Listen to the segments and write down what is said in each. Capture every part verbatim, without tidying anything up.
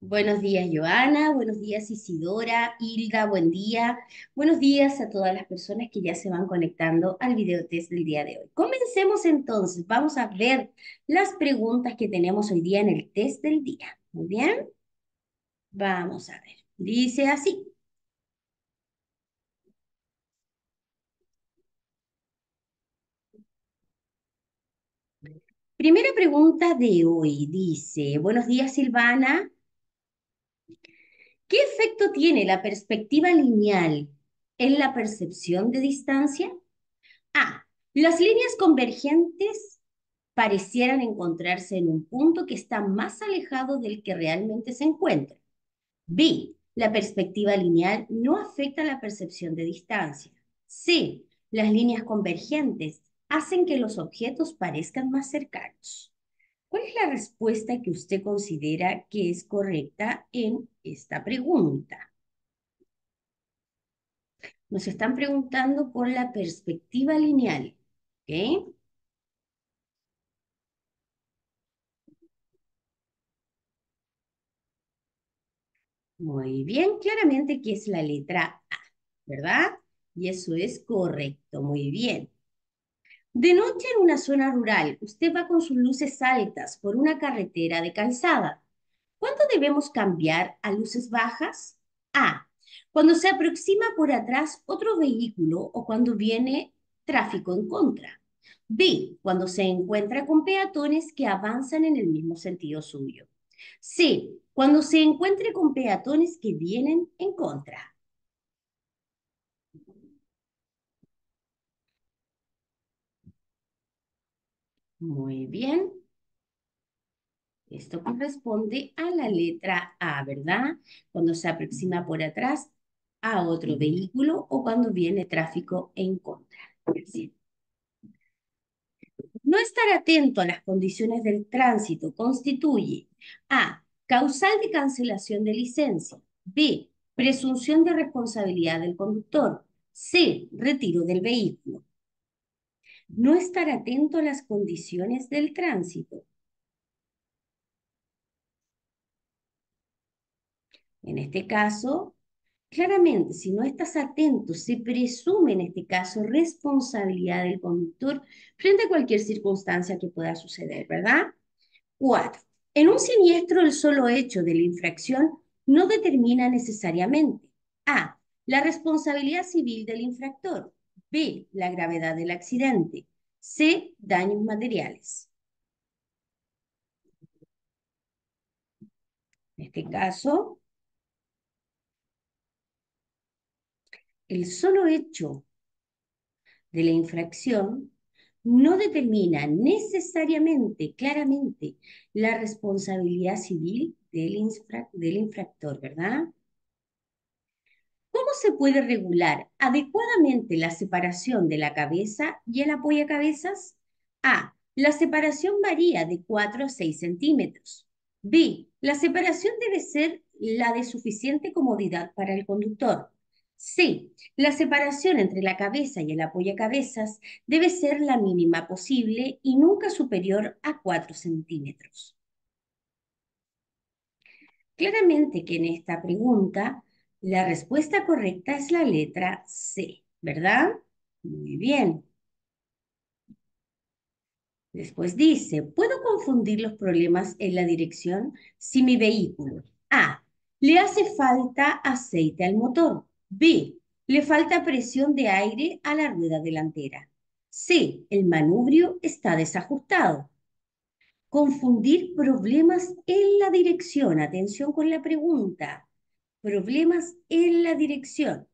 Buenos días, Joana. Buenos días, Isidora. Hilda, buen día. Buenos días a todas las personas que ya se van conectando al video test del día de hoy. Comencemos entonces. Vamos a ver las preguntas que tenemos hoy día en el test del día. Muy bien. Vamos a ver. Dice así. Primera pregunta de hoy dice: buenos días, Silvana. ¿Qué efecto tiene la perspectiva lineal en la percepción de distancia? A. Las líneas convergentes parecieran encontrarse en un punto que está más alejado del que realmente se encuentra. B. La perspectiva lineal no afecta la percepción de distancia. C. Las líneas convergentes hacen que los objetos parezcan más cercanos. ¿Cuál es la respuesta que usted considera que es correcta en esta pregunta? Nos están preguntando por la perspectiva lineal. ¿Ok? Muy bien, claramente que es la letra A, ¿verdad? Y eso es correcto, muy bien. De noche en una zona rural, usted va con sus luces altas por una carretera de calzada. ¿Cuándo debemos cambiar a luces bajas? A. Cuando se aproxima por atrás otro vehículo o cuando viene tráfico en contra. B. Cuando se encuentra con peatones que avanzan en el mismo sentido suyo. C. Cuando se encuentre con peatones que vienen en contra. Muy bien. Esto corresponde a la letra A, ¿verdad? Cuando se aproxima por atrás a otro vehículo o cuando viene tráfico en contra. Sí. No estar atento a las condiciones del tránsito constituye A. Causal de cancelación de licencia. B. Presunción de responsabilidad del conductor. C. Retiro del vehículo. No estar atento a las condiciones del tránsito. En este caso, claramente, si no estás atento, se presume en este caso responsabilidad del conductor frente a cualquier circunstancia que pueda suceder, ¿verdad? Cuatro. En un siniestro, el solo hecho de la infracción no determina necesariamente A. La responsabilidad civil del infractor. B. La gravedad del accidente. C. Daños materiales. En este caso, el solo hecho de la infracción no determina necesariamente, claramente, la responsabilidad civil del infra- del infractor, ¿verdad? ¿Cómo se puede regular adecuadamente la separación de la cabeza y el apoyacabezas? A. La separación varía de cuatro a seis centímetros. B. La separación debe ser la de suficiente comodidad para el conductor. C. La separación entre la cabeza y el apoyacabezas debe ser la mínima posible y nunca superior a cuatro centímetros. Claramente que en esta pregunta la respuesta correcta es la letra C, ¿verdad? Muy bien. Después dice, ¿puedo confundir los problemas en la dirección si mi vehículo? A. Le hace falta aceite al motor. B. Le falta presión de aire a la rueda delantera. C. El manubrio está desajustado. Confundir problemas en la dirección. Atención con la pregunta. Problemas en la dirección.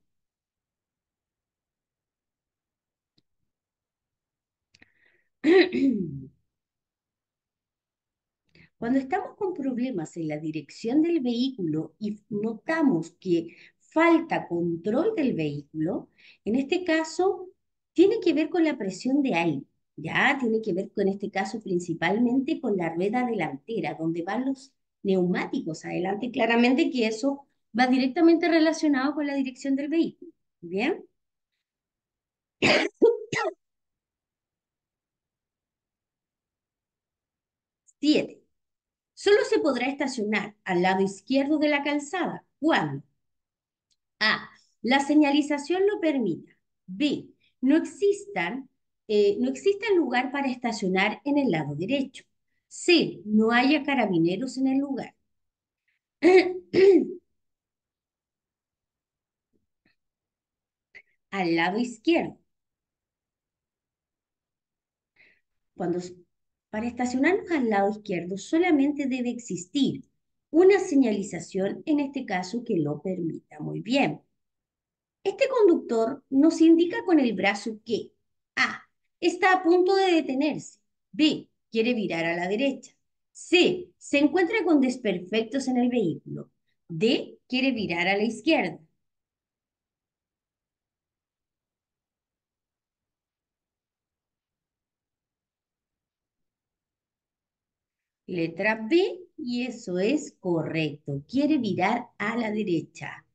Cuando estamos con problemas en la dirección del vehículo y notamos que falta control del vehículo, en este caso tiene que ver con la presión de aire, ya tiene que ver con este caso principalmente con la rueda delantera, donde van los neumáticos adelante, claramente que eso va directamente relacionado con la dirección del vehículo. ¿Bien? siete. Solo se podrá estacionar al lado izquierdo de la calzada cuando A. la señalización lo permita. B. No existan, eh, no exista lugar para estacionar en el lado derecho. C. No haya carabineros en el lugar. Al lado izquierdo. Cuando, para estacionarnos al lado izquierdo solamente debe existir una señalización, en este caso, que lo permita. Muy bien. Este conductor nos indica con el brazo que A. está a punto de detenerse. B. quiere virar a la derecha. C. se encuentra con desperfectos en el vehículo. D. quiere virar a la izquierda. Letra B, y eso es correcto. Quiere virar a la derecha.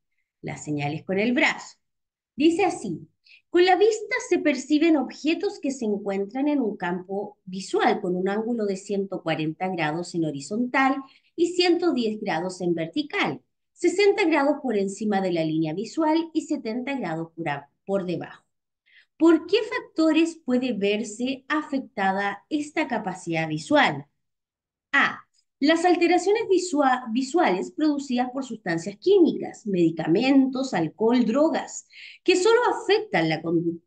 Las señales con el brazo. Dice así: con la vista se perciben objetos que se encuentran en un campo visual con un ángulo de ciento cuarenta grados en horizontal y ciento diez grados en vertical, sesenta grados por encima de la línea visual y setenta grados por, por debajo. ¿Por qué factores puede verse afectada esta capacidad visual? A. Las alteraciones visuales producidas por sustancias químicas, medicamentos, alcohol, drogas, que, solo afectan la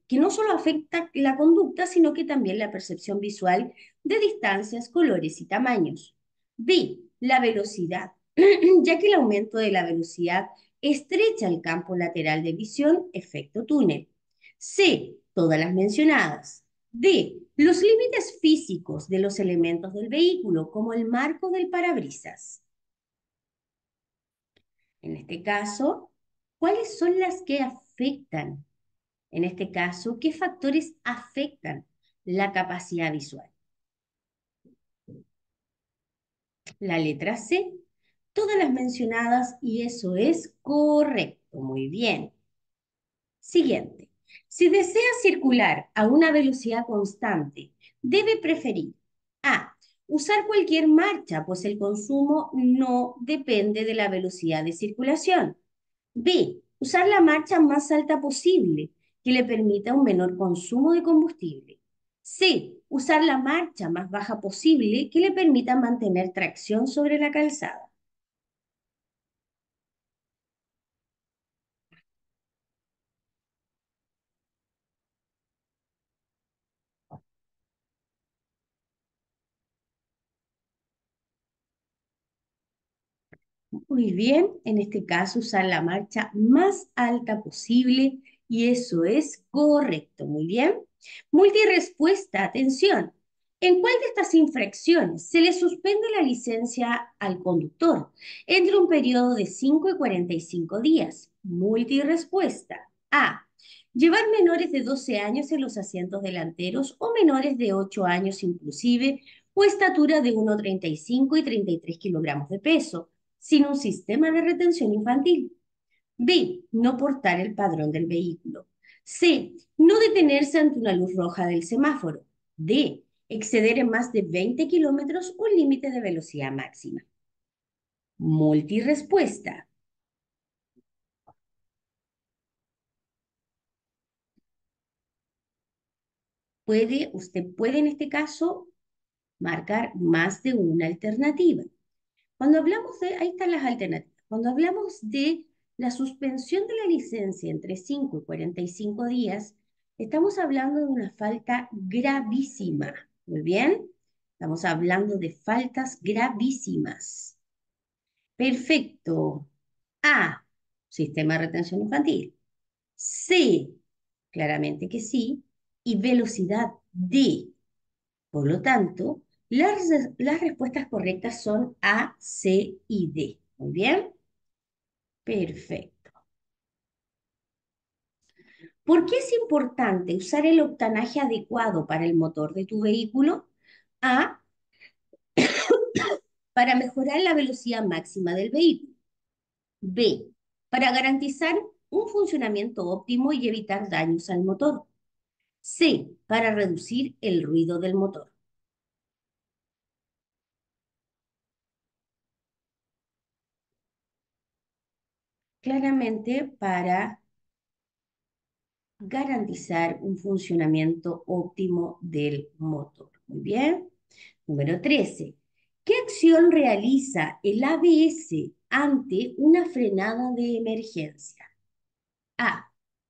que no solo afecta la conducta, sino que también la percepción visual de distancias, colores y tamaños. B. La velocidad, ya que el aumento de la velocidad estrecha el campo lateral de visión, efecto túnel. C. Todas las mencionadas. D. Los límites físicos de los elementos del vehículo, como el marco del parabrisas. En este caso, ¿cuáles son las que afectan? En este caso, ¿qué factores afectan la capacidad visual? La letra C, todas las mencionadas, y eso es correcto. Muy bien. Siguiente. Si desea circular a una velocidad constante, debe preferir A. usar cualquier marcha, pues el consumo no depende de la velocidad de circulación. B. usar la marcha más alta posible, que le permita un menor consumo de combustible. C. usar la marcha más baja posible, que le permita mantener tracción sobre la calzada. Muy bien, en este caso usar la marcha más alta posible y eso es correcto, muy bien. Multirespuesta, atención. ¿En cuál de estas infracciones se le suspende la licencia al conductor entre un periodo de cinco y cuarenta y cinco días? Multirespuesta. A. Llevar menores de doce años en los asientos delanteros o menores de ocho años inclusive o estatura de uno coma treinta y cinco y treinta y tres kilogramos de peso, sin un sistema de retención infantil. B. No portar el padrón del vehículo. C. No detenerse ante una luz roja del semáforo. D. Exceder en más de veinte kilómetros un límite de velocidad máxima. Multirespuesta. Puede, usted puede en este caso marcar más de una alternativa. Cuando hablamos de, ahí están las alternativas, cuando hablamos de la suspensión de la licencia entre cinco y cuarenta y cinco días, estamos hablando de una falta gravísima, ¿muy bien? Estamos hablando de faltas gravísimas. Perfecto. A, sistema de retención infantil. C, claramente que sí, y velocidad D. Por lo tanto, Las, las respuestas correctas son A, C y D. ¿Muy bien? Perfecto. ¿Por qué es importante usar el octanaje adecuado para el motor de tu vehículo? A, para mejorar la velocidad máxima del vehículo. B, para garantizar un funcionamiento óptimo y evitar daños al motor. C, para reducir el ruido del motor. claramente para garantizar un funcionamiento óptimo del motor. Muy bien. Número trece. ¿Qué acción realiza el A B S ante una frenada de emergencia? A.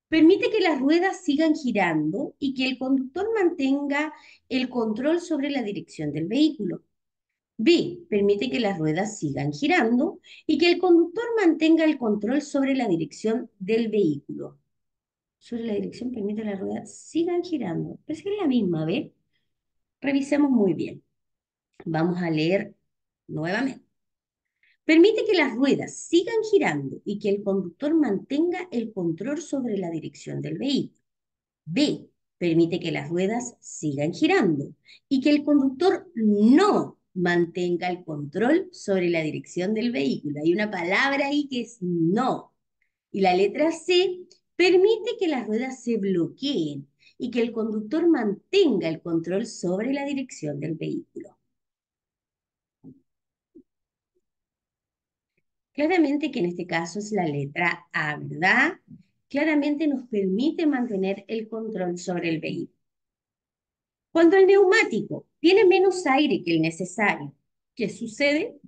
Permite que las ruedas sigan girando y que el conductor mantenga el control sobre la dirección del vehículo. B. Permite que las ruedas sigan girando y que el conductor mantenga el control sobre la dirección del vehículo. Sobre la dirección permite que las ruedas sigan girando. Pero es la misma, ¿ve? Revisemos muy bien. Vamos a leer nuevamente. Permite que las ruedas sigan girando y que el conductor mantenga el control sobre la dirección del vehículo. B. Permite que las ruedas sigan girando y que el conductor no mantenga el control sobre la dirección del vehículo. Hay una palabra ahí que es no. Y la letra C. Permite que las ruedas se bloqueen y que el conductor mantenga el control sobre la dirección del vehículo. Claramente que en este caso es la letra A, ¿verdad? Claramente nos permite mantener el control sobre el vehículo. Cuando el neumático tiene menos aire que el necesario, ¿qué sucede?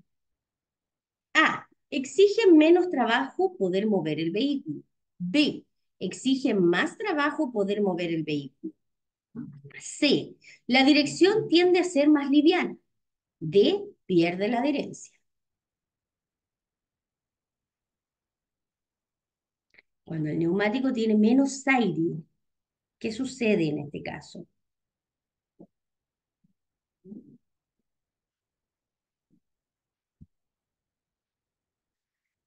A. Exige menos trabajo poder mover el vehículo. B. Exige más trabajo poder mover el vehículo. C. La dirección tiende a ser más liviana. D. Pierde la adherencia. Cuando el neumático tiene menos aire, ¿qué sucede en este caso?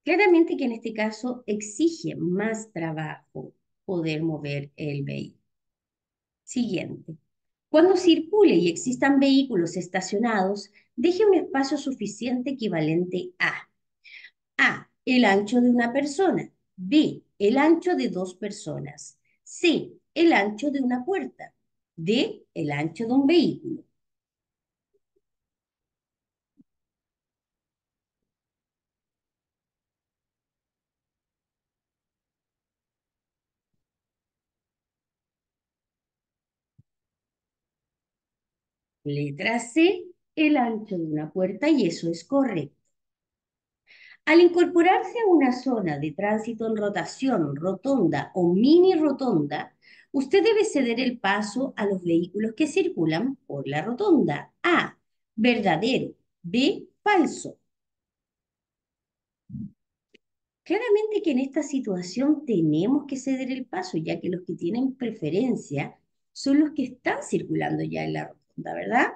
Claramente que en este caso exige más trabajo poder mover el vehículo. Siguiente. Cuando circule y existan vehículos estacionados, deje un espacio suficiente equivalente a A. El ancho de una persona. B. El ancho de dos personas. C. El ancho de una puerta. D. El ancho de un vehículo. Letra C. El ancho de una puerta, y eso es correcto. Al incorporarse a una zona de tránsito en rotación, rotonda o mini rotonda, usted debe ceder el paso a los vehículos que circulan por la rotonda. A. Verdadero. B. Falso. Claramente que en esta situación tenemos que ceder el paso, ya que los que tienen preferencia son los que están circulando ya en la rotonda, ¿verdad?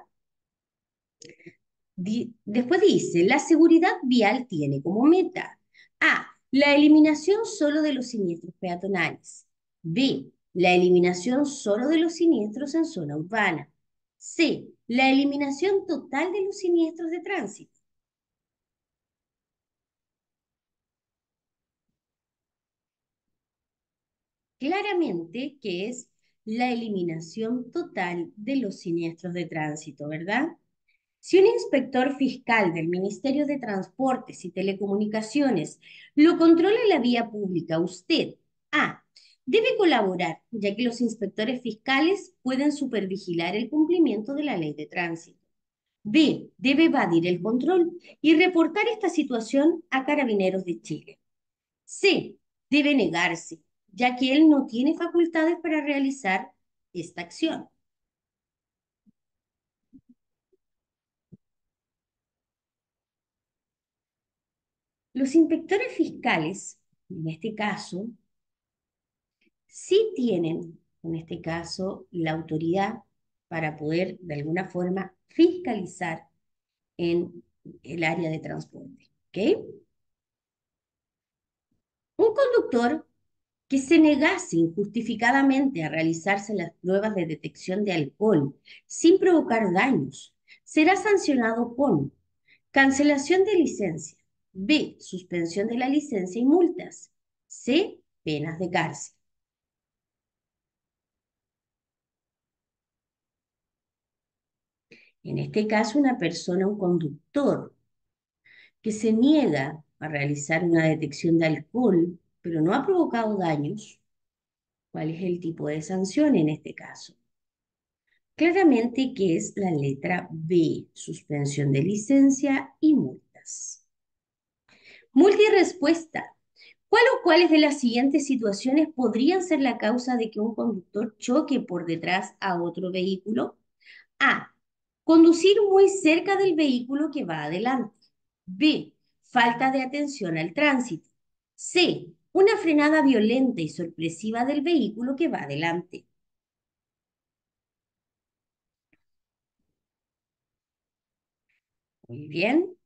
Después dice, la seguridad vial tiene como meta A. La eliminación solo de los siniestros peatonales. B. La eliminación solo de los siniestros en zona urbana. C. La eliminación total de los siniestros de tránsito. Claramente que es la eliminación total de los siniestros de tránsito, ¿verdad? Si un inspector fiscal del Ministerio de Transportes y Telecomunicaciones lo controla en la vía pública, usted, A, debe colaborar, ya que los inspectores fiscales pueden supervigilar el cumplimiento de la ley de tránsito. B, debe evadir el control y reportar esta situación a Carabineros de Chile. C, debe negarse, ya que él no tiene facultades para realizar esta acción. Los inspectores fiscales, en este caso, sí tienen, en este caso, la autoridad para poder, de alguna forma, fiscalizar en el área de transporte, ¿ok? Un conductor que se negase injustificadamente a realizarse las pruebas de detección de alcohol sin provocar daños, será sancionado con cancelación de licencia. B. Suspensión de la licencia y multas. C. Penas de cárcel. En este caso, una persona, un conductor, que se niega a realizar una detección de alcohol, pero no ha provocado daños, ¿cuál es el tipo de sanción en este caso? Claramente que es la letra B, suspensión de licencia y multas. Multirespuesta. ¿Cuál o cuáles de las siguientes situaciones podrían ser la causa de que un conductor choque por detrás a otro vehículo? A. Conducir muy cerca del vehículo que va adelante. B. Falta de atención al tránsito. C. Una frenada violenta y sorpresiva del vehículo que va adelante. Muy bien.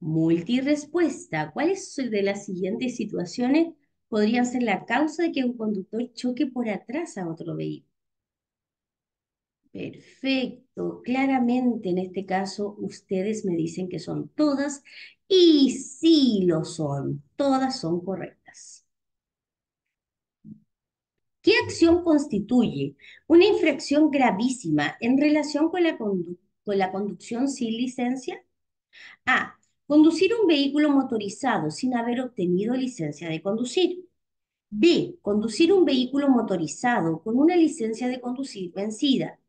Multirespuesta. ¿Cuáles de las siguientes situaciones podrían ser la causa de que un conductor choque por atrás a otro vehículo? Perfecto. Claramente en este caso ustedes me dicen que son todas y sí lo son. Todas son correctas. ¿Qué acción constituye una infracción gravísima en relación con la, condu- con la conducción sin licencia? A. Conducir un vehículo motorizado sin haber obtenido licencia de conducir. B. Conducir un vehículo motorizado con una licencia de conducir vencida.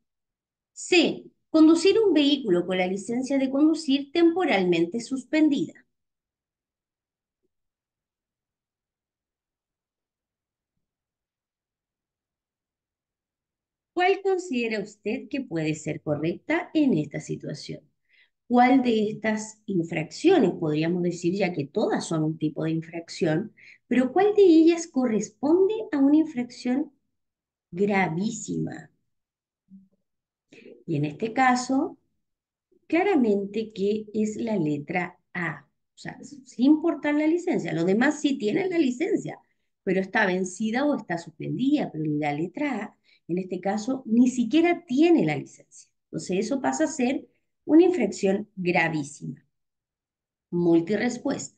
C. Conducir un vehículo con la licencia de conducir temporalmente suspendida. ¿Cuál considera usted que puede ser correcta en esta situación? ¿Cuál de estas infracciones, podríamos decir, ya que todas son un tipo de infracción, pero cuál de ellas corresponde a una infracción gravísima? Y en este caso, claramente que es la letra A, o sea, sin importar la licencia. Los demás sí tienen la licencia, pero está vencida o está suspendida, pero la letra A, en este caso, ni siquiera tiene la licencia. Entonces eso pasa a ser una infracción gravísima. Multirespuesta.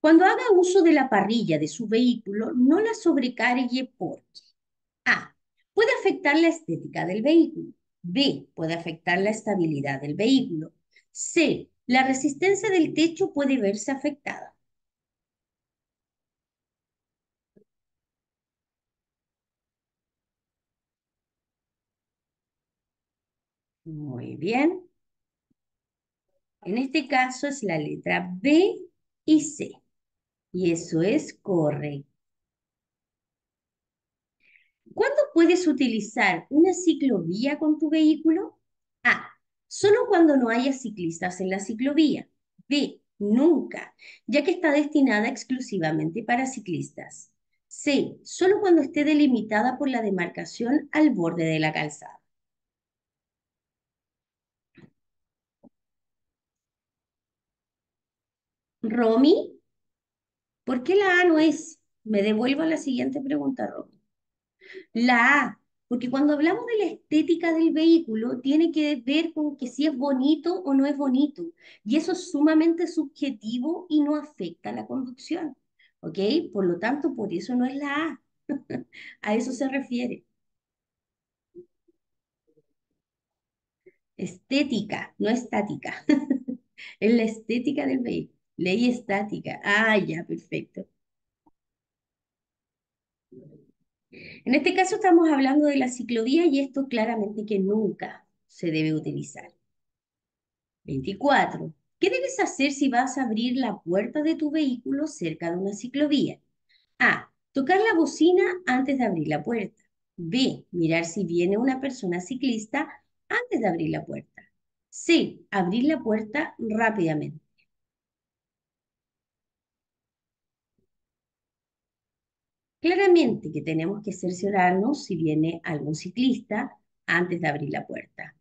Cuando haga uso de la parrilla de su vehículo, no la sobrecargue porque A. Puede afectar la estética del vehículo. B. Puede afectar la estabilidad del vehículo. C. La resistencia del techo puede verse afectada. Muy bien. En este caso es la letra B y C. Y eso es correcto. ¿Cuándo puedes utilizar una ciclovía con tu vehículo? A. Solo cuando no haya ciclistas en la ciclovía. B. Nunca, ya que está destinada exclusivamente para ciclistas. C. Solo cuando esté delimitada por la demarcación al borde de la calzada. Romi, ¿por qué la A no es? Me devuelvo a la siguiente pregunta, Romi. La A, porque cuando hablamos de la estética del vehículo, tiene que ver con que si es bonito o no es bonito. Y eso es sumamente subjetivo y no afecta a la conducción. ¿Ok? Por lo tanto, por eso no es la A. A eso se refiere. Estética, no estática. Es la estética del vehículo. Ley estática. Ah, ya, perfecto. En este caso estamos hablando de la ciclovía y esto claramente que nunca se debe utilizar. veinticuatro. ¿Qué debes hacer si vas a abrir la puerta de tu vehículo cerca de una ciclovía? A. Tocar la bocina antes de abrir la puerta. B. Mirar si viene una persona ciclista antes de abrir la puerta. C. Abrir la puerta rápidamente. Claramente que tenemos que cerciorarnos si viene algún ciclista antes de abrir la puerta.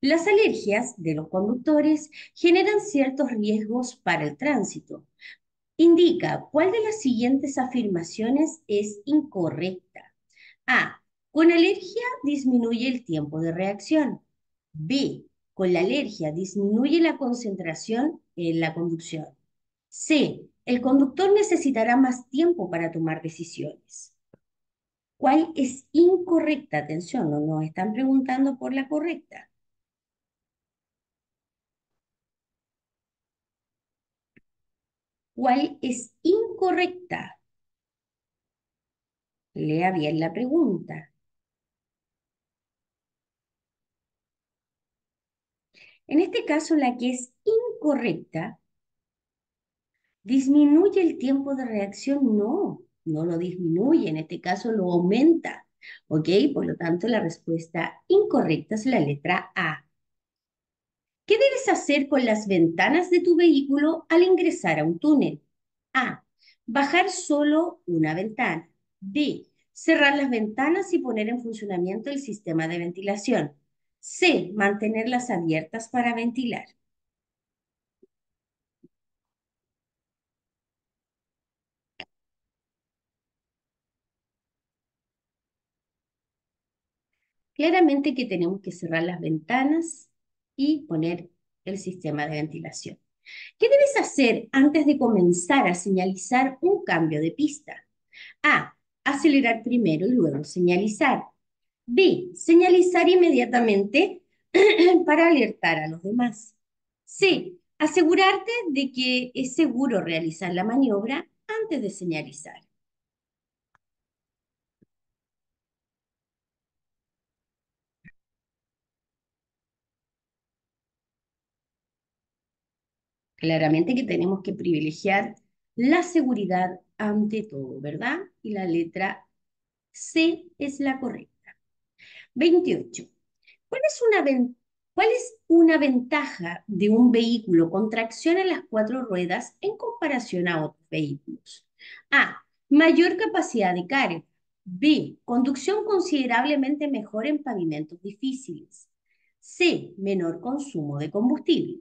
Las alergias de los conductores generan ciertos riesgos para el tránsito. Indica cuál de las siguientes afirmaciones es incorrecta. A. Con alergia disminuye el tiempo de reacción. B. Con la alergia disminuye la concentración en la conducción. C. El conductor necesitará más tiempo para tomar decisiones. ¿Cuál es incorrecta? Atención, no nos están preguntando por la correcta. cual es incorrecta. Lea bien la pregunta. En este caso, la que es incorrecta, ¿disminuye el tiempo de reacción? No, no lo disminuye, en este caso lo aumenta. ¿Ok? Por lo tanto, la respuesta incorrecta es la letra A. ¿Qué debes hacer con las ventanas de tu vehículo al ingresar a un túnel? A. Bajar solo una ventana. B. Cerrar las ventanas y poner en funcionamiento el sistema de ventilación. C. Mantenerlas abiertas para ventilar. Claramente que tenemos que cerrar las ventanas y poner el sistema de ventilación. ¿Qué debes hacer antes de comenzar a señalizar un cambio de pista? A. Acelerar primero y luego señalizar. B. Señalizar inmediatamente para alertar a los demás. C. Asegurarte de que es seguro realizar la maniobra antes de señalizar. Claramente que tenemos que privilegiar la seguridad ante todo, ¿verdad? Y la letra C es la correcta. veintiocho. ¿Cuál es una, ¿cuál es una ventaja de un vehículo con tracción a las cuatro ruedas en comparación a otros vehículos? A. Mayor capacidad de carga. B. Conducción considerablemente mejor en pavimentos difíciles. C. Menor consumo de combustible.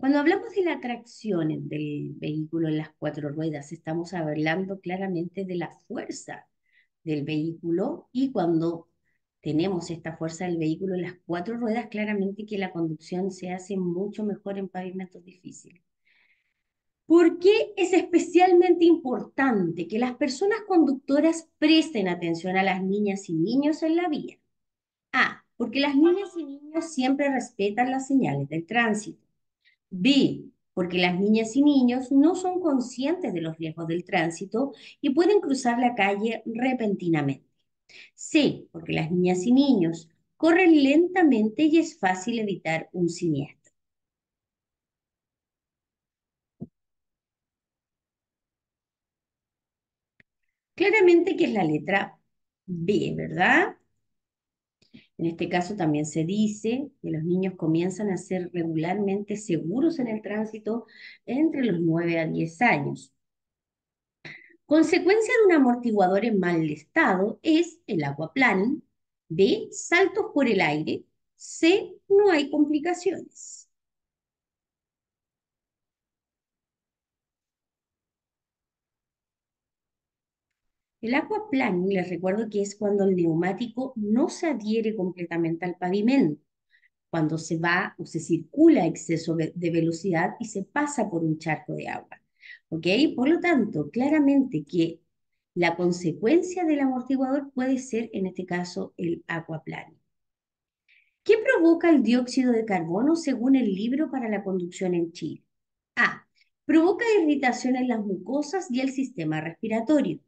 Cuando hablamos de la tracción del vehículo en las cuatro ruedas, estamos hablando claramente de la fuerza del vehículo, y cuando tenemos esta fuerza del vehículo en las cuatro ruedas, claramente que la conducción se hace mucho mejor en pavimentos difíciles. ¿Por qué es especialmente importante que las personas conductoras presten atención a las niñas y niños en la vía? A. Porque las niñas y niños siempre respetan las señales del tránsito. B. Porque las niñas y niños no son conscientes de los riesgos del tránsito y pueden cruzar la calle repentinamente. C. Porque las niñas y niños corren lentamente y es fácil evitar un siniestro. Claramente que es la letra B, ¿verdad? En este caso también se dice que los niños comienzan a ser regularmente seguros en el tránsito entre los nueve a diez años. Consecuencia de un amortiguador en mal estado es el aquaplaning. B. Saltos por el aire. C. No hay complicaciones. El aquaplaning, les recuerdo que es cuando el neumático no se adhiere completamente al pavimento, cuando se va o se circula a exceso de velocidad y se pasa por un charco de agua. ¿Ok? Por lo tanto, claramente que la consecuencia del amortiguador puede ser, en este caso, el aquaplaning. ¿Qué provoca el dióxido de carbono según el libro para la conducción en Chile? A. Provoca irritación en las mucosas y el sistema respiratorio.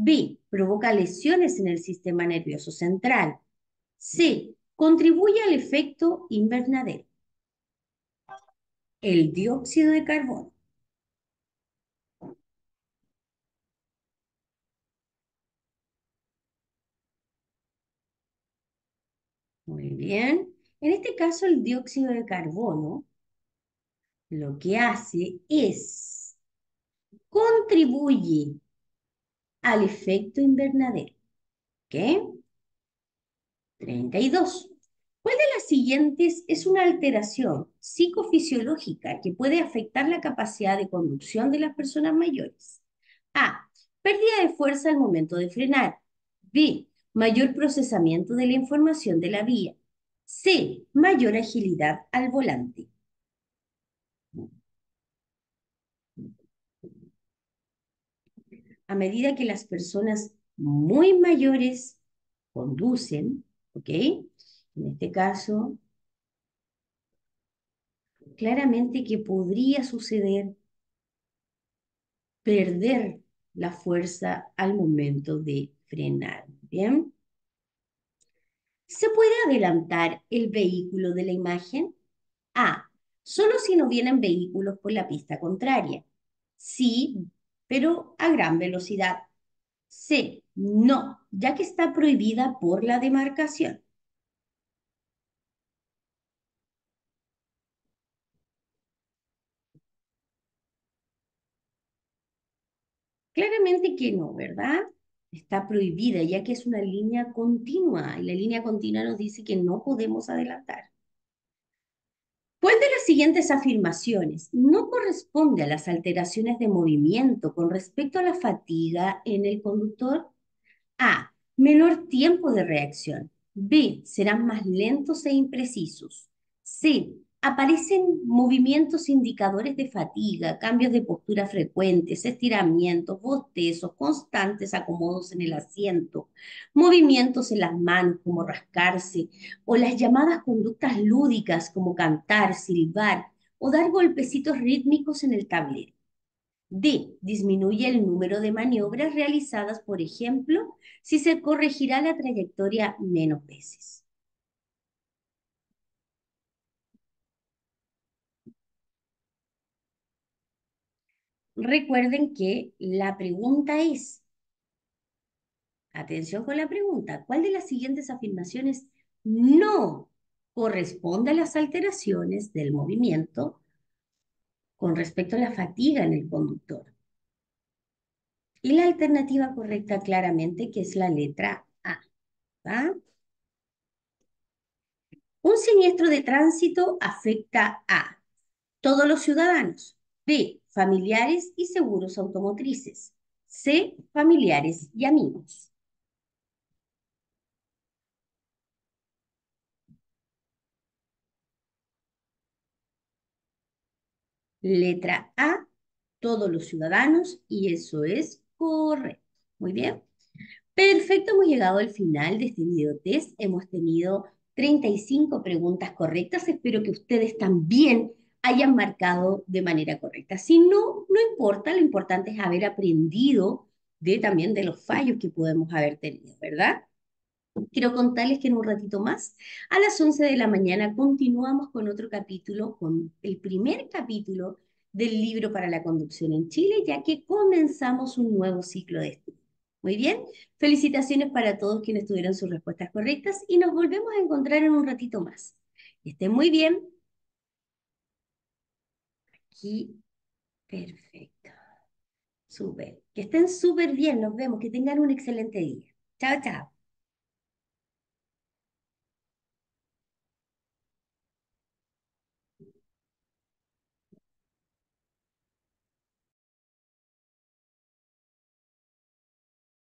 B. Provoca lesiones en el sistema nervioso central. C. Contribuye al efecto invernadero. El dióxido de carbono. Muy bien. En este caso, el dióxido de carbono lo que hace es contribuye al efecto invernadero. ¿Ok? treinta y dos. ¿Cuál de las siguientes es una alteración psicofisiológica que puede afectar la capacidad de conducción de las personas mayores? A. Pérdida de fuerza al momento de frenar. B. Mayor procesamiento de la información de la vía. C. Mayor agilidad al volante. A medida que las personas muy mayores conducen, ¿ok? En este caso, claramente que podría suceder perder la fuerza al momento de frenar. ¿Bien? ¿Se puede adelantar el vehículo de la imagen? A. Solo si no vienen vehículos por la pista contraria. Sí, pero a gran velocidad. C. No, ya que está prohibida por la demarcación. Claramente que no, ¿verdad? Está prohibida, ya que es una línea continua, y la línea continua nos dice que no podemos adelantar. ¿Cuál de las siguientes afirmaciones no corresponde a las alteraciones de movimiento con respecto a la fatiga en el conductor? A. Menor tiempo de reacción. B. Serán más lentos e imprecisos. C. Aparecen movimientos indicadores de fatiga, cambios de postura frecuentes, estiramientos, bostezos, constantes acomodos en el asiento, movimientos en las manos como rascarse, o las llamadas conductas lúdicas como cantar, silbar o dar golpecitos rítmicos en el tablero. D. Disminuye el número de maniobras realizadas, por ejemplo, si se corregirá la trayectoria menos veces. Recuerden que la pregunta es, atención con la pregunta, ¿cuál de las siguientes afirmaciones no corresponde a las alteraciones del movimiento con respecto a la fatiga en el conductor? Y la alternativa correcta claramente que es la letra A, ¿va? Un siniestro de tránsito afecta a todos los ciudadanos. B. Familiares y seguros automotrices. C. Familiares y amigos. Letra A, todos los ciudadanos, y eso es correcto. Muy bien. Perfecto, hemos llegado al final de este video test. Hemos tenido treinta y cinco preguntas correctas. Espero que ustedes también hayan marcado de manera correcta. Si no, no importa, lo importante es haber aprendido de, también de los fallos que podemos haber tenido, ¿verdad? Quiero contarles que en un ratito más, a las once de la mañana, continuamos con otro capítulo, con el primer capítulo del libro para la conducción en Chile, ya que comenzamos un nuevo ciclo de estudio. Muy bien, felicitaciones para todos quienes tuvieron sus respuestas correctas y nos volvemos a encontrar en un ratito más. Estén muy bien. Aquí, perfecto. Súper. Que estén súper bien. Nos vemos. Que tengan un excelente día. Chao, chao.